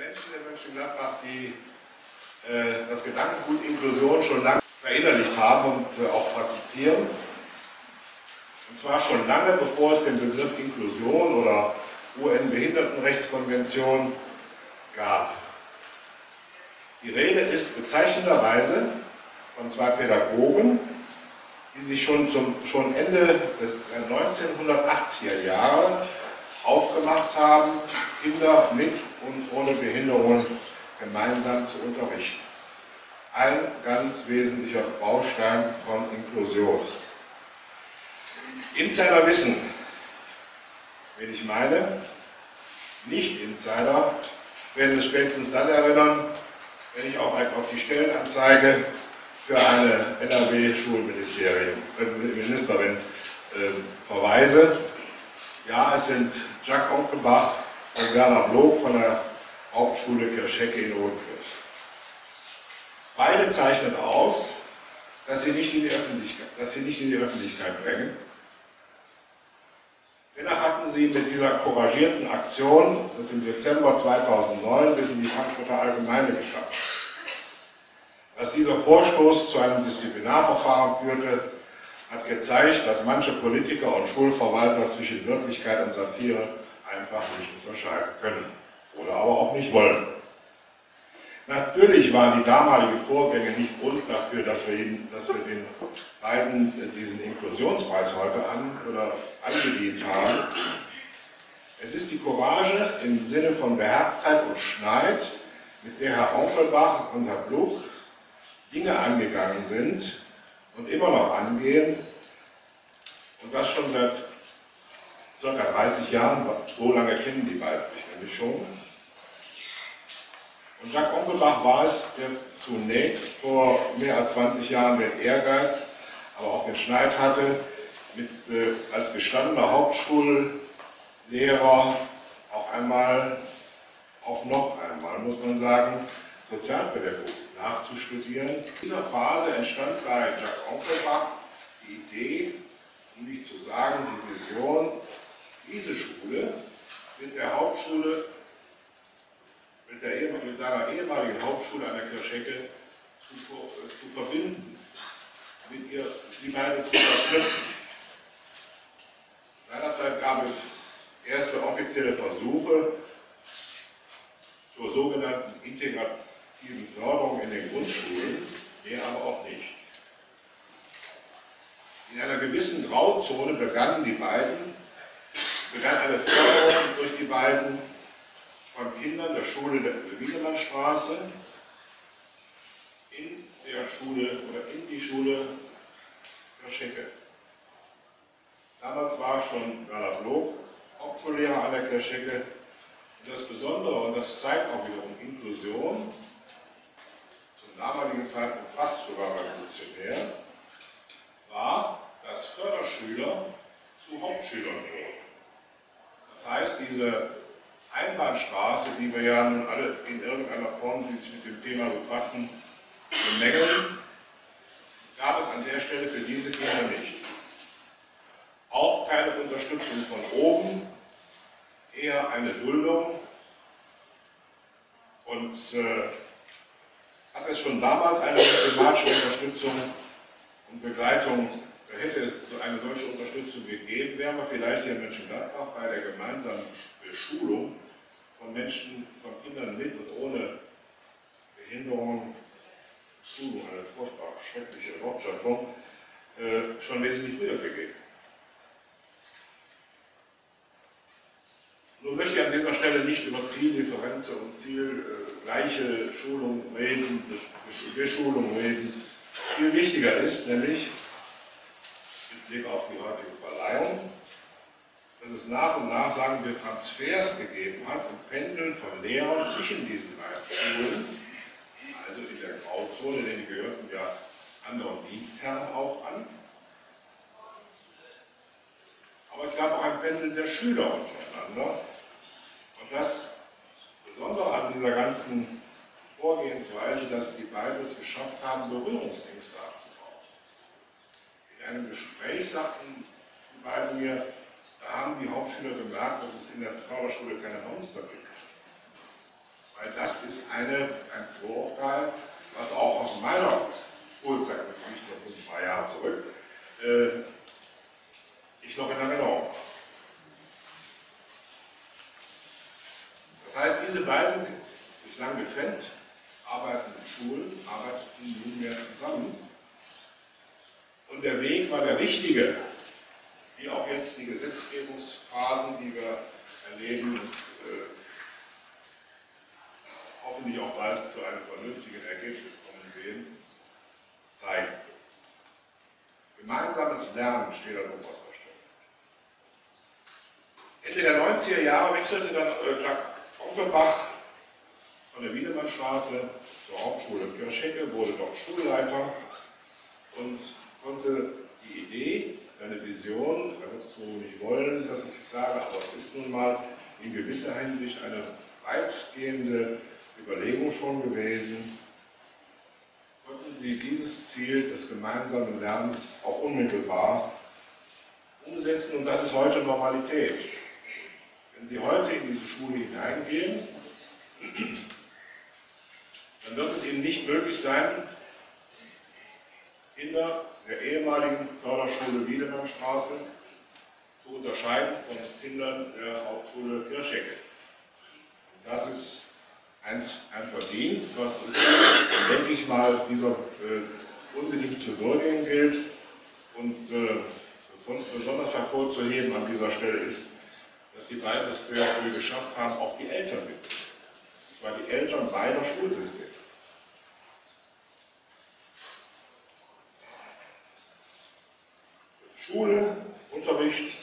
Menschen in Mönchengladbach, die das Gedankengut Inklusion schon lange verinnerlicht haben und auch praktizieren. Und zwar schon lange, bevor es den Begriff Inklusion oder UN-Behindertenrechtskonvention gab. Die Rede ist bezeichnenderweise von zwei Pädagogen, die sich schon Ende des 1980er Jahre aufgemacht haben, Kinder mit und ohne Behinderung gemeinsam zu unterrichten. Ein ganz wesentlicher Baustein von Inklusion. Insider wissen, wen ich meine. Nicht-Insider werden es spätestens dann erinnern, wenn ich auch auf die Stellenanzeige für eine NRW-Schulministerin verweise. Ja, es sind Jack Onkelbach und Werner Blug von der Hauptschule Kirschhecke in Rundkirch. Beide zeichnen aus, dass sie nicht in die Öffentlichkeit drängen. Dennoch hatten sie mit dieser couragierten Aktion das im Dezember 2009 bis in die Frankfurter Allgemeine geschafft. Dass dieser Vorstoß zu einem Disziplinarverfahren führte, hat gezeigt, dass manche Politiker und Schulverwalter zwischen Wirklichkeit und Satire einfach nicht unterscheiden können oder aber auch nicht wollen. Natürlich waren die damaligen Vorgänge nicht Grund dafür, dass wir den beiden diesen Inklusionspreis heute angedient haben. Es ist die Courage im Sinne von Beherztheit und Schneid, mit der Herr Onkelbach und Herr Blug Dinge angegangen sind und immer noch angehen, und das schon seit ca. 30 Jahren, so lange kennen die beiden sich nämlich schon. Und Jack Onkelbach war es, der zunächst vor mehr als 20 Jahren den Ehrgeiz, aber auch den Schneid hatte, als gestandener Hauptschullehrer noch einmal, muss man sagen, Sozialpädagogik nachzustudieren. In dieser Phase entstand bei Jack Onkelbach die Idee, um nicht zu sagen die Vision, diese Schule mit der Hauptschule mit seiner ehemaligen Hauptschule an der Kirschhecke zu verbinden, mit ihr die beiden zu verknüpfen. Seinerzeit gab es erste offizielle Versuche zur sogenannten integrativen Förderung in den Grundschulen, mehr aber auch nicht. In einer gewissen Grauzone begann eine Förderung durch die beiden von Kindern der Schule der Wiedemannstraße in die Schule Kirschhecke. Damals war schon Werner Blug Hauptschullehrer an der Kirschhecke. Und das Besondere, und das zeigt auch wiederum Inklusion, zum damaligen Zeitpunkt fast sogar revolutionär, war, dass Förderschüler zu Hauptschülern wurden. Das heißt, diese Einbahnstraße, die wir ja nun alle in irgendeiner Form, die sich mit dem Thema befassen, bemängeln, gab es an der Stelle für diese Kinder nicht. Auch keine Unterstützung von oben, eher eine Duldung, und hat es schon damals eine systematische Unterstützung und Begleitung. Hätte es eine solche Unterstützung gegeben, wären wir vielleicht hier in Mönchengladbach bei der gemeinsamen Schulung von Kindern mit und ohne Behinderung, Schulung, eine furchtbar schreckliche Wortschöpfung, schon wesentlich früher gegeben. Nun möchte ich an dieser Stelle nicht über zieldifferente und zielgleiche Schulung reden, Beschulung reden. Viel wichtiger ist nämlich, Blick auf die heutige Verleihung, dass es nach und nach, sagen wir, Transfers gegeben hat und Pendeln von Lehrern zwischen diesen beiden Schulen, also in der Grauzone, denn die gehörten ja anderen Dienstherren auch an. Aber es gab auch ein Pendeln der Schüler untereinander. Und das Besondere an dieser ganzen Vorgehensweise, dass die beiden es geschafft haben, Berührungsängste abzubauen. In einem Gespräch sagten die beiden mir, da haben die Hauptschüler gemerkt, dass es in der Förderschule keine Monster gibt. Weil das ist ein Vorurteil, was auch aus meiner Schulzeit, das liegt jetzt ein paar Jahre zurück, ich noch in Erinnerung habe. Das heißt, diese beiden bislang getrennt arbeitenden Schulen arbeiteten nunmehr zusammen. Und der Weg war der richtige, wie auch jetzt die Gesetzgebungsphasen, die wir erleben, und, hoffentlich auch bald zu einem vernünftigen Ergebnis kommen sehen, zeigen. Gemeinsames Lernen steht an oberster Stelle. Ende der 90er Jahre wechselte dann Jack Onkelbach von der Wiedemannstraße zur Hauptschule Kirschhecke, wurde dort Schulleiter und konnte die Idee, seine Vision, da wird es wohl nicht wollen, dass ich es sage, aber es ist nun mal in gewisser Hinsicht eine weitgehende Überlegung schon gewesen, konnten Sie dieses Ziel des gemeinsamen Lernens auch unmittelbar umsetzen und das ist heute Normalität. Wenn Sie heute in diese Schule hineingehen, dann wird es Ihnen nicht möglich sein, Kinder der ehemaligen Förderschule Wiedemannstraße zu unterscheiden von Kindern der Hauptschule Kirschhecke. Das ist ein Verdienst, was es, denke ich mal, dieser unbedingt zu würdigen gilt. Und besonders hervorzuheben an dieser Stelle ist, dass die beiden das PHÖ geschafft haben, auch die Eltern mitzunehmen. Das waren die Eltern beider Schulsysteme. Schule, Unterricht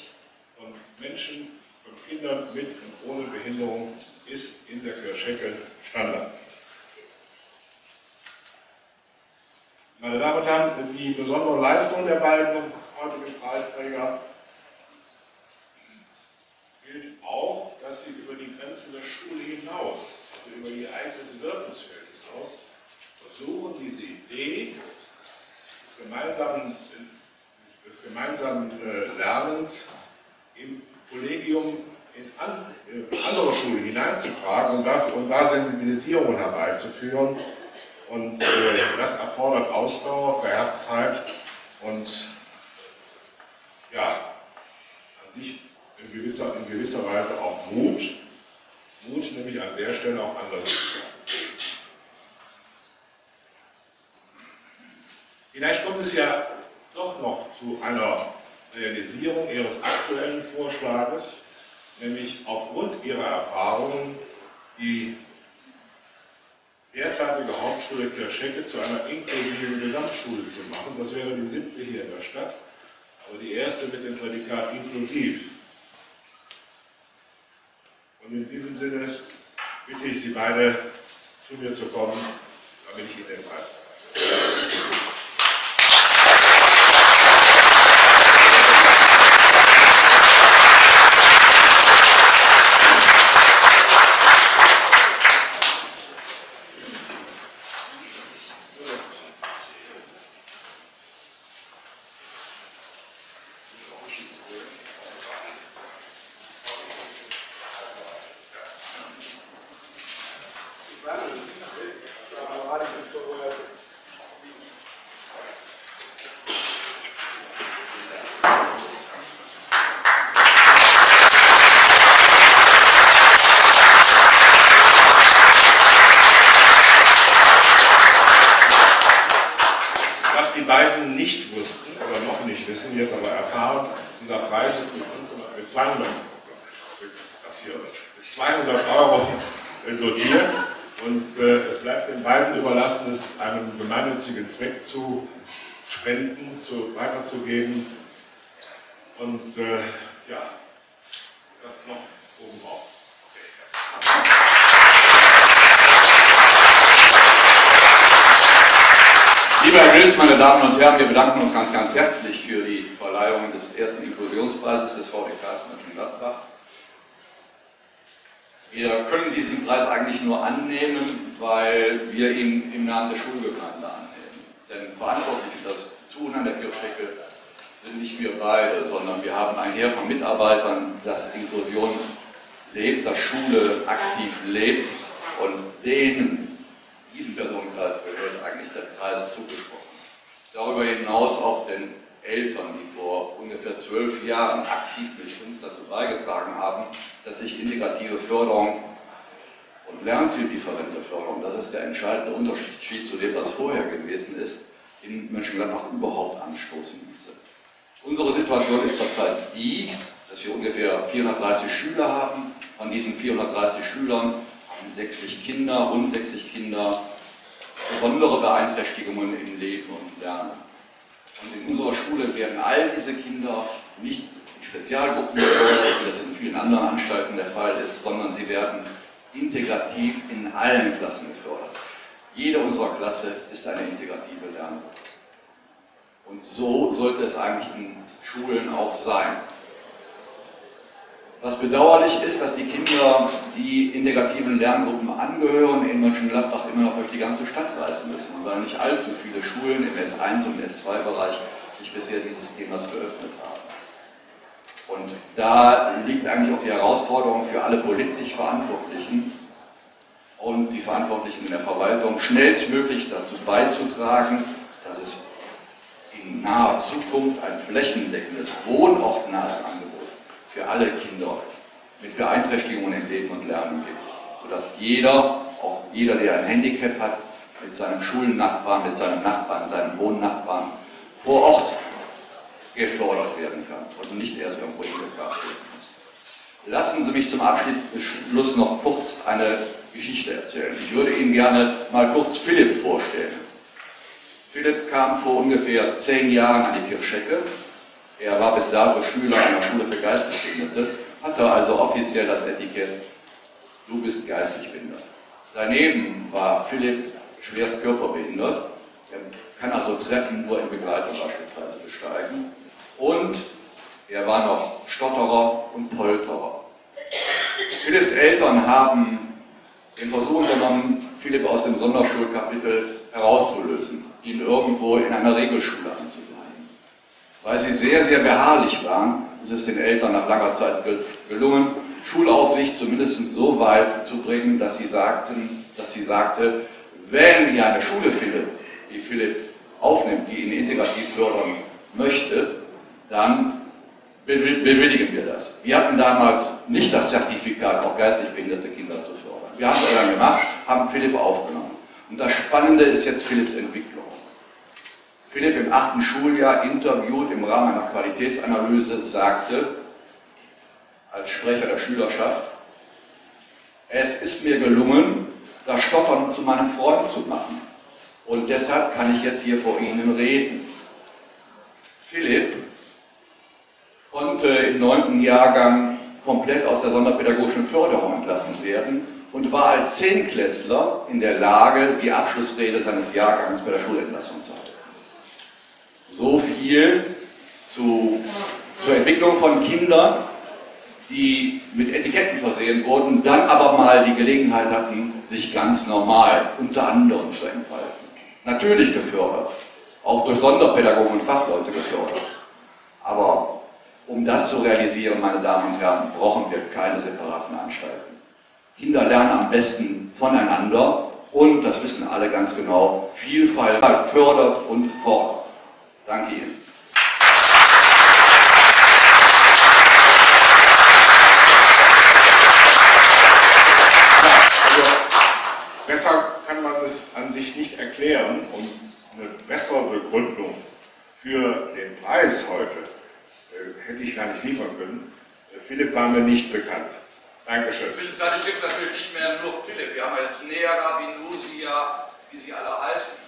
von Menschen, von Kindern mit und ohne Behinderung ist in der Kirschhecke Standard. Meine Damen und Herren, die besondere Leistung der beiden heutigen Preisträger gilt auch, dass sie über die Grenzen der Schule hinaus, also über ihr eigenes Wirkungsfeld hinaus, versuchen, diese Idee des gemeinsamen Lernens im Kollegium in andere Schulen hineinzutragen und da Sensibilisierung herbeizuführen. Und das erfordert Ausdauer, Beherztheit und ja, an sich in gewisser Weise auch Mut. Mut nämlich an der Stelle auch anders zu sein. Vielleicht kommt es ja doch noch zu einer Realisierung Ihres aktuellen Vorschlages, nämlich aufgrund ihrer Erfahrungen die derzeitige Hauptschule Kirschhecke zu einer inklusiven Gesamtschule zu machen. Das wäre die 7. hier in der Stadt, aber die 1. mit dem Prädikat inklusiv. Und in diesem Sinne bitte ich Sie beide, zu mir zu kommen, damit ich Ihnen den Preis verleihe. Zweck zu spenden, weiterzugeben und ja, das noch oben drauf. Lieber Herr Wills, meine Damen und Herren, wir bedanken uns ganz, ganz herzlich für die Verleihung des ersten Inklusionspreises des VdKs Mönchengladbach. Wir können diesen Preis eigentlich nur annehmen, weil wir ihn im Namen der Schulgemeinde annehmen. Denn verantwortlich für das Tun an der Kirschhecke sind nicht wir beide, sondern wir haben ein Heer von Mitarbeitern, das Inklusion lebt, das Schule aktiv lebt Und diesem Personenkreis gehört eigentlich der Kreis zugesprochen. Darüber hinaus auch den Eltern, die vor ungefähr 12 Jahren aktiv mit uns dazu beigetragen haben, dass sich integrative Förderung und lernzieldifferente Förderung, das ist der entscheidende Unterschied zu dem, was vorher gewesen ist, in Mönchengladbach überhaupt anstoßen ließe. Unsere Situation ist zurzeit die, dass wir ungefähr 430 Schüler haben. Von diesen 430 Schülern haben rund 60 Kinder besondere Beeinträchtigungen im Leben und Lernen. Und in unserer Schule werden all diese Kinder nicht in Spezialgruppen gefördert, wie das in vielen anderen Anstalten der Fall ist, sondern sie werden integrativ in allen Klassen gefördert. Jede unserer Klasse ist eine integrative Lerngruppe. Und so sollte es eigentlich in Schulen auch sein. Was bedauerlich ist, dass die Kinder, die integrativen Lerngruppen angehören, in Mönchengladbach immer noch durch die ganze Stadt reisen müssen. Und weil nicht allzu viele Schulen im S1- und S2-Bereich sich bisher dieses Themas geöffnet haben. Und da liegt eigentlich auch die Herausforderung für alle politisch Verantwortlichen und die Verantwortlichen in der Verwaltung, schnellstmöglich dazu beizutragen, dass es in naher Zukunft ein flächendeckendes, wohnortnahes Angebot für alle Kinder mit Beeinträchtigungen im Leben und Lernen gibt, sodass auch jeder, der ein Handicap hat, mit seinem Schulnachbarn, mit seinem Nachbarn, seinem Wohnnachbarn vor Ort gefördert werden kann und nicht erst irgendwo hingebracht werden muss. Lassen Sie mich zum Abschluss noch kurz eine Geschichte erzählen. Ich würde Ihnen gerne mal kurz Philipp vorstellen. Philipp kam vor ungefähr 10 Jahren an die Kirschhecke. Er war bis dato Schüler einer Schule für Geistesbehinderte, hatte also offiziell das Etikett, du bist geistig behindert. Daneben war Philipp schwerst körperbehindert. Er kann also Treppen nur in Begleitung beispielsweise besteigen. Und er war noch Stotterer und Polterer. Philipps Eltern haben den Versuch unternommen, Philipp aus dem Sonderschulkapitel herauszulösen, ihn irgendwo in einer Regelschule anzusiedeln. Weil sie sehr, sehr beharrlich waren, ist es den Eltern nach langer Zeit gelungen, Schulaufsicht zumindest so weit zu bringen, dass sie sagte, wenn ihr eine Schule findet, die Philipp aufnimmt, die ihn integrativ fördern möchte, dann bewilligen wir das. Wir hatten damals nicht das Zertifikat, auch geistig behinderte Kinder zu fördern. Wir haben es dann gemacht, haben Philipp aufgenommen. Und das Spannende ist jetzt Philipps Entwicklung. Philipp im 8. Schuljahr, interviewt im Rahmen einer Qualitätsanalyse, sagte als Sprecher der Schülerschaft, es ist mir gelungen, das Stottern zu meinem Freund zu machen. Und deshalb kann ich jetzt hier vor Ihnen reden. Philipp konnte im 9. Jahrgang komplett aus der sonderpädagogischen Förderung entlassen werden und war als 10-Klässler in der Lage, die Abschlussrede seines Jahrgangs bei der Schulentlassung zu halten. So viel zur Entwicklung von Kindern, die mit Etiketten versehen wurden, dann aber mal die Gelegenheit hatten, sich ganz normal unter anderem zu entfalten. Natürlich gefördert, auch durch Sonderpädagogen und Fachleute gefördert. Aber um das zu realisieren, meine Damen und Herren, brauchen wir keine separaten Anstalten. Kinder lernen am besten voneinander und, das wissen alle ganz genau, Vielfalt fördert und fordert. Danke Ihnen. Besser kann man es an sich nicht erklären, und eine bessere Begründung für den Preis heute hätte ich gar nicht liefern können. Philipp war mir nicht bekannt. Dankeschön. Zwischenzeitlich gibt es natürlich nicht mehr nur Philipp. Wir haben jetzt Nera, Vinusia, wie sie alle heißen.